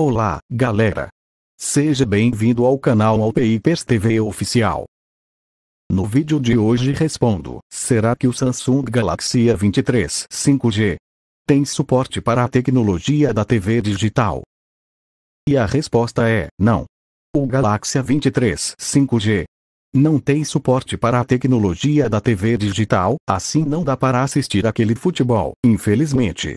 Olá, galera! Seja bem-vindo ao canal WALLPAPERS TV Oficial. No vídeo de hoje respondo, será que o Samsung Galaxy A23 5G tem suporte para a tecnologia da TV digital? E a resposta é, não. O Galaxy A23 5G não tem suporte para a tecnologia da TV digital, assim não dá para assistir aquele futebol, infelizmente.